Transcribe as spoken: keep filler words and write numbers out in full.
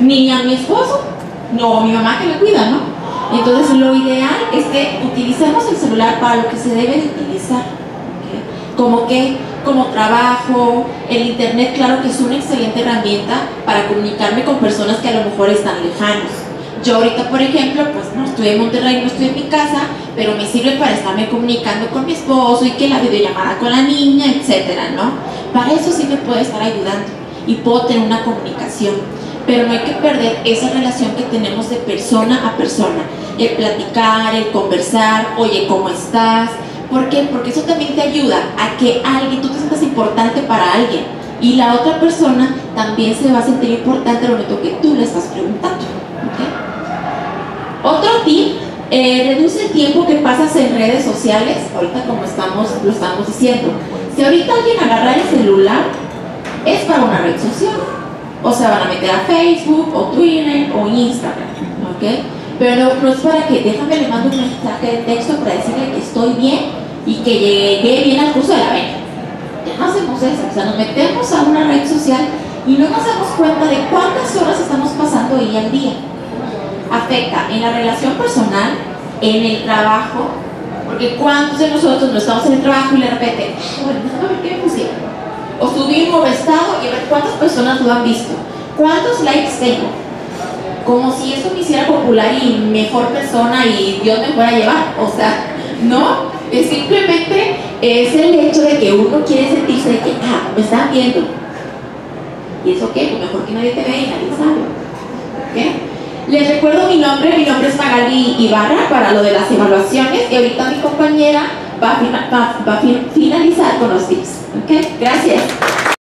ni a mi esposo, no a mi mamá que me cuida, ¿no? Entonces lo ideal es que utilicemos el celular para lo que se debe de utilizar, ¿okay? Como que, como trabajo, el internet claro que es una excelente herramienta para comunicarme con personas que a lo mejor están lejanos. Yo ahorita, por ejemplo, pues no estoy en Monterrey, no estoy en mi casa, pero me sirve para estarme comunicando con mi esposo y que la videollamada con la niña, etcétera, ¿no? Para eso sí me puede estar ayudando y puedo tener una comunicación. Pero no hay que perder esa relación que tenemos de persona a persona, el platicar, el conversar, oye, ¿cómo estás? ¿Por qué? Porque eso también te ayuda a que alguien, tú te sientas importante para alguien y la otra persona también se va a sentir importante al momento que tú le estás preguntando, ¿okay? Otro tip, eh, reduce el tiempo que pasas en redes sociales, ahorita como estamos, lo estamos diciendo. Si ahorita alguien agarra el celular, es para una red social. O sea, van a meter a Facebook, o Twitter, o Instagram, ¿ok? Pero no es para que, déjame le mando un mensaje de texto para decirle que estoy bien y que llegué bien al curso de la venta. Ya no hacemos eso, o sea, nos metemos a una red social y no nos damos cuenta de cuántas horas estamos pasando ahí al día. Afecta en la relación personal, en el trabajo, porque cuántos de nosotros no estamos en el trabajo y de repente, bueno, déjame ver qué me pusieron. O subir un nuevo estado y a ver cuántas personas lo han visto, cuántos likes tengo, como si eso me hiciera popular y mejor persona y Dios me fuera a llevar. O sea, no, es simplemente es el hecho de que uno quiere sentirse de que, ah, me están viendo. ¿Y eso qué? Pues mejor que nadie te ve y nadie sabe. ¿Okay? Les recuerdo mi nombre, mi nombre es Magali Ibarra para lo de las evaluaciones y ahorita mi compañera va a, va, va a finalizar con los tips. ¿Okay? Gracias.